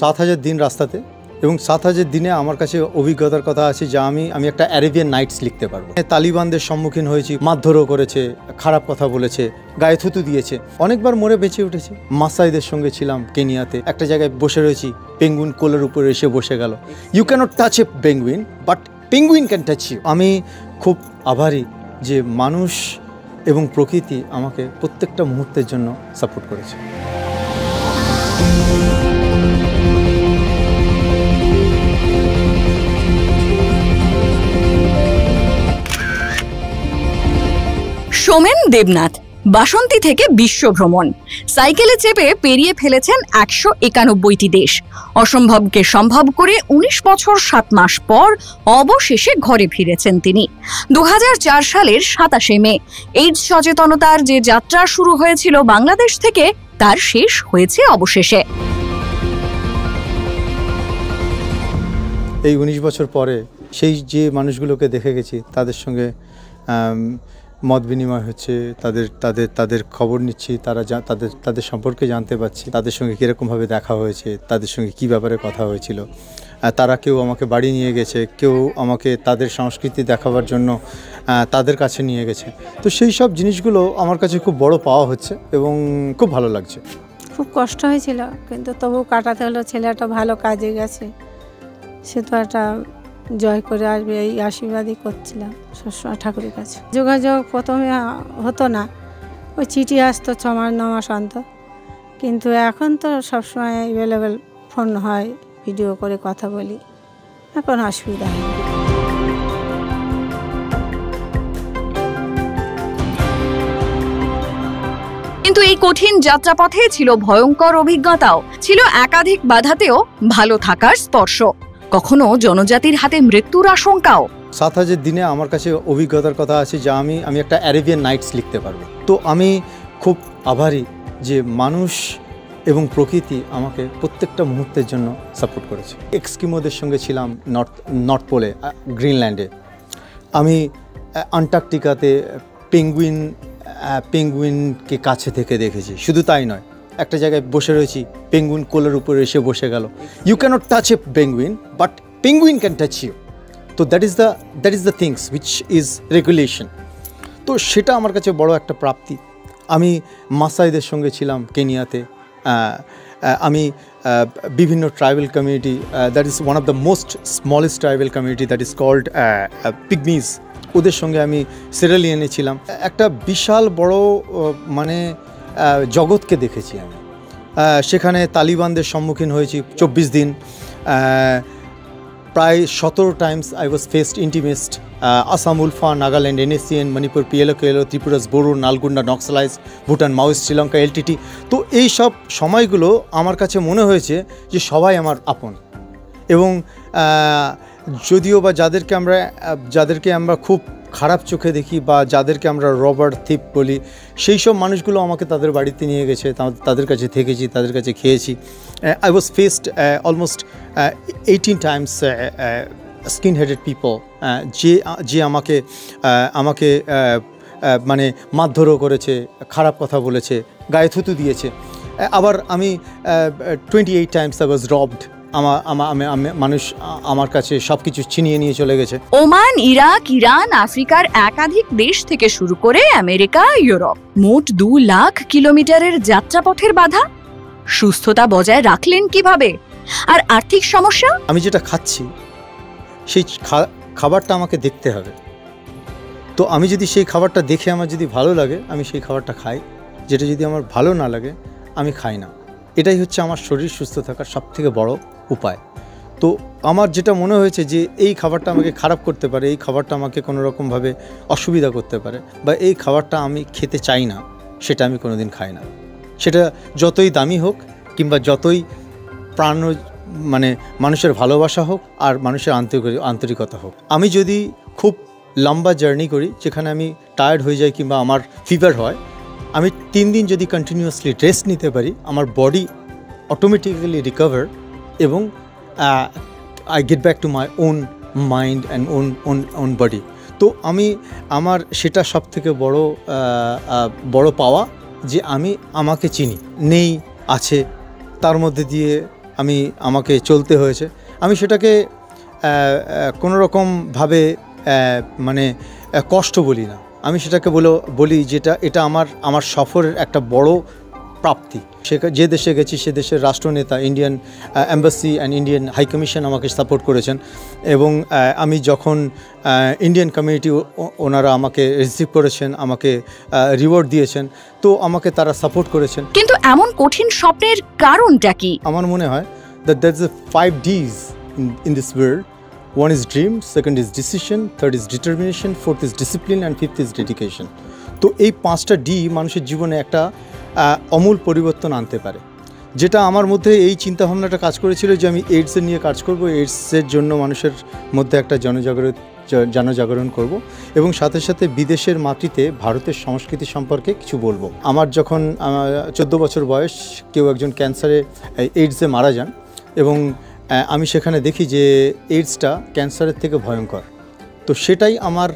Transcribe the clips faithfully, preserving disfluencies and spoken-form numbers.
সাত হাজার দিন রাস্তাতে এবং সাত হাজার দিনে আমার কাছে অভিজ্ঞতার কথা আছে যা আমি আমি একটা অ্যারেবিয়ান নাইটস লিখতে পারবো। তালিবানদের সম্মুখীন হয়েছি, মারধরও করেছে, খারাপ কথা বলেছে, গায়ে থুতু দিয়েছে, অনেকবার মরে বেঁচে উঠেছি। মাসাইদের সঙ্গে ছিলাম কেনিয়াতে, একটা জায়গায় বসে রয়েছি, পেঙ্গুইন কোলের উপরে এসে বসে গেল। You can't touch a penguin but penguin can touch you. আমি খুব আভারী যে মানুষ এবং প্রকৃতি আমাকে প্রত্যেকটা মুহূর্তের জন্য সাপোর্ট করেছে। সোমেন দেবনাথ বাসন্তী থেকে বিশ্ব ভ্রমণ সাইকেলে চেপে পেরিয়ে ফেলেছেন একশো একানব্বইটি দেশ। অসম্ভবকে সম্ভব করে উনিশ বছর সাত মাস পর অবশেষে ঘরে ফিরেছেন তিনি। দু হাজার চার সালের সাতাশে মে এইডস সচেতনতার যে যাত্রা শুরু হয়েছিল বাংলাদেশ থেকে, তার শেষ হয়েছে অবশেষে। এই উনিশ বছর পরে সেই যে মানুষগুলোকে দেখে গেছি তাদের সঙ্গে মত বিনিময় হচ্ছে, তাদের তাদের তাদের খবর নিচ্ছি, তারা তাদের তাদের সম্পর্কে জানতে পারছি, তাদের সঙ্গে কীরকমভাবে দেখা হয়েছে, তাদের সঙ্গে কী ব্যাপারে কথা হয়েছিল। তারা কেউ আমাকে বাড়ি নিয়ে গেছে, কেউ আমাকে তাদের সংস্কৃতি দেখাবার জন্য তাদের কাছে নিয়ে গেছে। তো সেই সব জিনিসগুলো আমার কাছে খুব বড় পাওয়া হচ্ছে এবং খুব ভালো লাগছে। খুব কষ্ট হয়েছিল কিন্তু তবু কাটাতে হলো। ছেলেটা ভালো কাজে গেছে, সে তো একটা জয় করে আসবে এই আশীর্বাদই করছিলাম সবসময় ঠাকুরের কাছে। যোগাযোগ প্রথমে হতো না, ওই চিঠি আসতো ছ মাস ন মাস অন্তর, কিন্তু এখন তো সবসময় অ্যাভেলেবেল ফোন হয়, ভিডিও করে কথা বলি, এখন অসুবিধা হয়। কিন্তু এই কঠিন যাত্রাপথে ছিল ভয়ঙ্কর অভিজ্ঞতাও, ছিল একাধিক বাধাতেও ভালো থাকার স্পর্শ, কখনো জনজাতির হাতে মৃত্যুর আশঙ্কাও। সাত হাজার দিনে আমার কাছে অভিজ্ঞতার কথা আছে যা আমি আমি একটা অ্যারেবিয়ান নাইটস লিখতে পারবো। তো আমি খুব আভারী যে মানুষ এবং প্রকৃতি আমাকে প্রত্যেকটা মুহূর্তের জন্য সাপোর্ট করেছে। এক্সকিমোদের সঙ্গে ছিলাম নর্থ নর্থ পোলে গ্রিনল্যান্ডে, আমি অ্যান্টার্কটিকাতে পেঙ্গুইন পেঙ্গুইনকে কাছে থেকে দেখেছি। শুধু তাই নয়, একটা জায়গায় বসে রয়েছি, পেঙ্গুইন কোলের উপরে এসে বসে গেল। You can't touch a penguin but penguin can touch you. তো that is the that is the things which is regulation. তো সেটা আমার কাছে বড় একটা প্রাপ্তি। আমি মাসাইদের সঙ্গে ছিলাম কেনিয়াতে, আমি বিভিন্ন tribal community, that is one of the most smallest tribal community that is called pygmies, ওদের সঙ্গে আমি সিয়েরা লিওনে ছিলাম। একটা বিশাল বড় মানে জগৎকে দেখেছি আমি। সেখানে তালিবানদের সম্মুখীন হয়েছি চব্বিশ দিন, প্রায় সতেরো টাইমস আই ওয়াজ ফেসড ইন্টিমেস্ট। Assam, ULFA, Nagaland, N S C N, Manipur, PLO, KLO, Tripura, Bodo, Nalgonda, Naxalites, Bhutan, Maoist, Sri Lanka, LTT. তো এই সব সময়গুলো আমার কাছে মনে হয়েছে যে সবাই আমার আপন, এবং যদিও বা যাদেরকে আমরা যাদেরকে আমরা খুব খারাপ চোখে দেখি বা যাদেরকে আমরা রবার থিপ বলি, সেই সব মানুষগুলো আমাকে তাদের বাড়িতে নিয়ে গেছে, তাদের কাছে থেকেছি, তাদের কাছে খেয়েছি। I was faced almost eighteen times skin headed people, যে যে আমাকে আমাকে মানে মারধরও করেছে, খারাপ কথা বলেছে, গায়ে থুতু দিয়েছে। আবার আমি twenty eight times I was robbed, মানুষ আমার কাছে সবকিছু ছিনিয়ে নিয়ে চলে গেছে। ওমান, ইরাক, ইরান, আফ্রিকার একাধিক দেশ থেকে শুরু করে আমেরিকা, ইউরোপ, মোট দু লাখ কিলোমিটারের যাত্রাপথের বাধা। সুস্থতা বজায় রাখলেন কিভাবে? আর আর্থিক সমস্যা, আমি যেটা খাচ্ছি সেই খাবারটা আমাকে দেখতে হবে। তো আমি যদি সেই খাবারটা দেখে আমার যদি ভালো লাগে আমি সেই খাবারটা খাই, যেটা যদি আমার ভালো না লাগে আমি খাই না। এটাই হচ্ছে আমার শরীর সুস্থ থাকার সবথেকে বড় উপায়। তো আমার যেটা মনে হয়েছে যে এই খাবারটা আমাকে খারাপ করতে পারে, এই খাবারটা আমাকে কোনো রকমভাবে অসুবিধা করতে পারে, বা এই খাবারটা আমি খেতে চাই না, সেটা আমি কোনোদিন খাই না। সেটা যতই দামি হোক কিংবা যতই প্রাণ মানে মানুষের ভালোবাসা হোক আর মানুষের আন্তরিকতা হোক। আমি যদি খুব লম্বা জার্নি করি যেখানে আমি টায়ার্ড হয়ে যাই কিংবা আমার ফিভার হয়, আমি তিন দিন যদি কন্টিনিউয়াসলি রেস্ট নিতে পারি আমার বডি অটোমেটিক্যালি রিকভার, এবং I get back to my own mind and own own own body. তো আমি আমার সেটা সব থেকে বড় বড় পাওয়া যে আমি আমাকে চিনি, নেই আছে তার মধ্যে দিয়ে আমি আমাকে চলতে হয়েছে। আমি সেটাকে কোনো রকমভাবে মানে কষ্ট বলি না, আমি সেটাকে বলো বলি যেটা এটা আমার আমার সফরের একটা বড় প্রাপ্তি। সে যে দেশে গেছি সে দেশের রাষ্ট্রনেতা Indian embassy and Indian high commission আমাকে সাপোর্ট করেছেন, এবং আমি যখন ইন্ডিয়ান কমিউনিটি ওনারা আমাকে রিসিভ করেছেন, আমাকে রিওয়ার্ড দিয়েছেন, তো আমাকে তারা সাপোর্ট করেছেন। কিন্তু এমন কঠিন স্বপ্নের কারণটা কি? আমার মনে হয় that that is five Ds in this world. One is dream, second is decision, third is determination, fourth is discipline and fifth is dedication. তো এই পাঁচটা ডি মানুষের জীবনে একটা অমূল পরিবর্তন আনতে পারে, যেটা আমার মধ্যে এই চিন্তাভাবনাটা কাজ করেছিল যে আমি এইডসের নিয়ে কাজ করব, এইডসের জন্য মানুষের মধ্যে একটা জনজাগরণ জনজাগরণ করব, এবং সাথে সাথে বিদেশের মাটিতে ভারতের সংস্কৃতি সম্পর্কে কিছু বলবো। আমার যখন চোদ্দো বছর বয়স কেউ একজন ক্যান্সারে এইডসে মারা যান, এবং আমি সেখানে দেখি যে এইডসটা ক্যান্সারের থেকে ভয়ঙ্কর, তো সেটাই আমার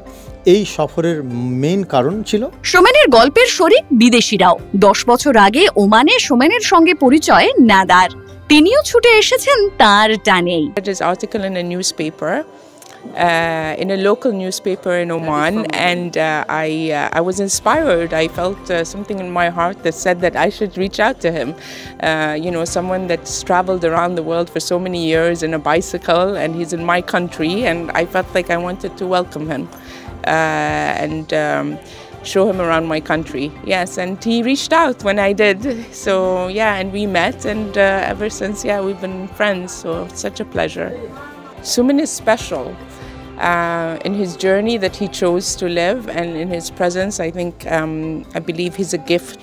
এই সফরের মেইন কারণ ছিল। সোমেনের গল্পের শরিক বিদেশিরাও। দশ বছর আগে ওমানে সোমেনের সঙ্গে পরিচয় নাদার, তিনিও ছুটে এসেছেন তার টানেই। Uh, in a local newspaper in Oman, and uh, I uh, I was inspired. I felt uh, something in my heart that said that I should reach out to him. Uh, you know, someone that's traveled around the world for so many years in a bicycle, and he's in my country, and I felt like I wanted to welcome him uh, and um, show him around my country. Yes, and he reached out when I did. So yeah, and we met, and uh, ever since, yeah, we've been friends. So it's such a pleasure. Somen is special. Uh, in his journey that he chose to live, and in his presence, I think, um, I believe he's a gift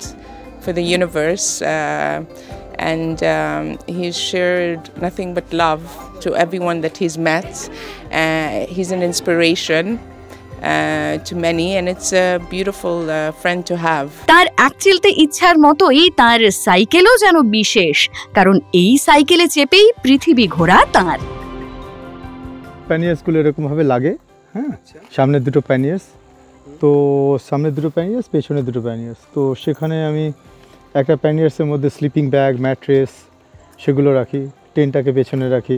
for the universe, uh, and um, he's shared nothing but love to everyone that he's met. Uh, he's an inspiration uh, to many, and it's a beautiful uh, friend to have. তার একচিলতে ইচ্ছার মতোই তার সাইকেলও যেন বিশেষ, কারণ এই সাইকেলে চেপেই পৃথিবী ঘোরা তার। প্যানিয়ার্সগুলো এরকমভাবে লাগে, হ্যাঁ, সামনে দুটো প্যানিয়ার্স, তো সামনে দুটো প্যানিয়ার্স, পেছনে দুটো প্যানিয়ার্স, তো সেখানে আমি একটা প্যানিয়ার্সের মধ্যে স্লিপিং ব্যাগ, ম্যাট্রেস সেগুলো রাখি, টেন্টটাকে পেছনে রাখি,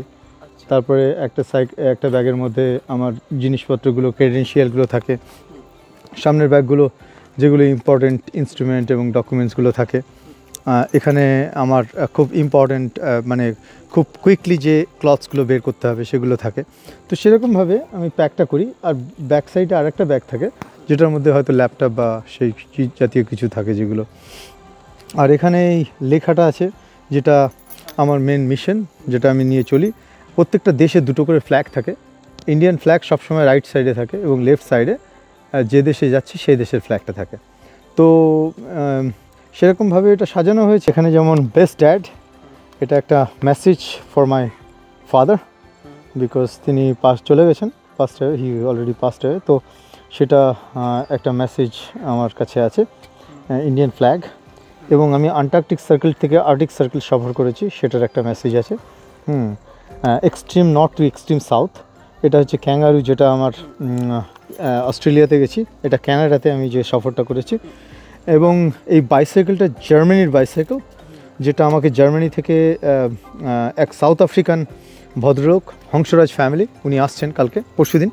তারপরে একটা সাইক একটা ব্যাগের মধ্যে আমার জিনিসপত্রগুলো, ক্রেডেন্সিয়ালগুলো থাকে, সামনের ব্যাগগুলো যেগুলো ইম্পর্টেন্ট ইনস্ট্রুমেন্ট এবং ডকুমেন্টসগুলো থাকে। এখানে আমার খুব ইম্পর্টেন্ট মানে খুব কুইকলি যে ক্লথসগুলো বের করতে হবে সেগুলো থাকে, তো সেরকমভাবে আমি প্যাকটা করি। আর ব্যাক সাইডে আর একটা ব্যাগ থাকে যেটার মধ্যে হয়তো ল্যাপটপ বা সেই জাতীয় কিছু থাকে যেগুলো। আর এখানে এই লেখাটা আছে যেটা আমার মেন মিশন, যেটা আমি নিয়ে চলি। প্রত্যেকটা দেশে দুটো করে ফ্ল্যাগ থাকে, ইন্ডিয়ান ফ্ল্যাগ সবসময় রাইট সাইডে থাকে এবং লেফট সাইডে যে দেশে যাচ্ছি সেই দেশের ফ্ল্যাগটা থাকে, তো সেরকমভাবে এটা সাজানো হয়েছে। এখানে যেমন বেস্ট ড্যাড, এটা একটা message for my father, because তিনি পাস চলে গেছেন, পাস্ট হয়ে, হি অলরেডি পাস্ট হয়ে, তো সেটা একটা মেসেজ আমার কাছে আছে। ইন্ডিয়ান ফ্ল্যাগ, এবং আমি আন্টার্কটিক সার্কেল থেকে আর্কটিক সার্কেল সফর করেছি, সেটার একটা মেসেজ আছে। Hmm extreme north to extreme south, এটা হচ্ছে ক্যাঙ্গারু, যেটা আমার অস্ট্রেলিয়াতে গেছি, এটা ক্যানাডাতে আমি যে সফরটা করেছি। এবং এই বাইসাইকেলটা জার্মানির বাইসাইকেল, যেটা আমাকে জার্মানি থেকে এক সাউথ আফ্রিকান ভদ্রলোক হংসরাজ ফ্যামিলি, উনি আসছেন কালকে পরশু দিন,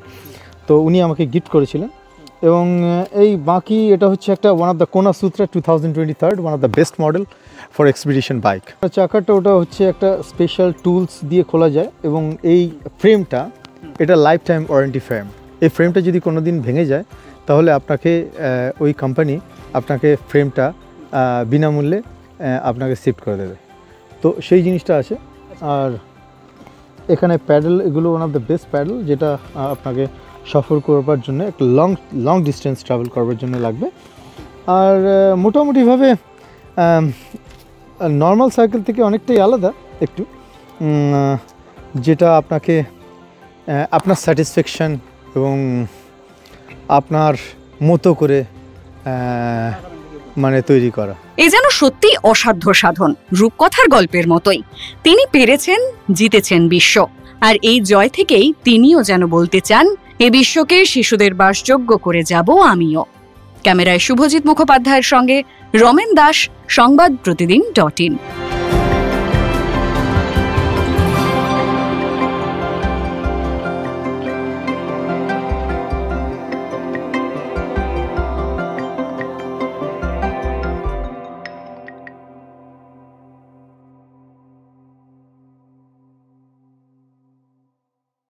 তো উনি আমাকে গিফট করেছিলেন। এবং এই বাকি এটা হচ্ছে একটা one of the Kona Sutra two thousand twenty third one of the best model for expedition bike. চাকাটা ওটা হচ্ছে একটা স্পেশাল টুলস দিয়ে খোলা যায়, এবং এই ফ্রেমটা এটা লাইফ টাইম ওয়ারেন্টি ফ্রেম। এই ফ্রেমটা যদি কোনো দিন ভেঙে যায় তাহলে আপনাকে ওই কোম্পানি আপনাকে ফ্রেমটা বিনামূল্যে আপনাকে শিফট করে দেবে, তো সেই জিনিসটা আছে। আর এখানে প্যাডেল, এগুলো one of the best pedal, যেটা আপনাকে সফর করবার জন্য একটা লং লং ডিস্টেন্স ট্রাভেল করবার জন্য লাগবে। আর মোটামুটিভাবে নর্মাল সাইকেল থেকে অনেকটাই আলাদা একটু, যেটা আপনাকে আপনার স্যাটিসফ্যাকশান এবং আপনার মতো করে মানে তৈরি করা। এ যেন সত্যি অসাধ্য সাধন, রূপকথার গল্পের মতোই। তিনি পেরেছেন, জিতেছেন বিশ্ব, আর এই জয় থেকেই তিনিও যেন বলতে চান, এ বিশ্বকে শিশুদের বাসযোগ্য করে যাব আমিও। ক্যামেরায় শুভজিৎ মুখোপাধ্যায়ের সঙ্গে রমেন দাস, সংবাদ প্রতিদিন ডট ইন।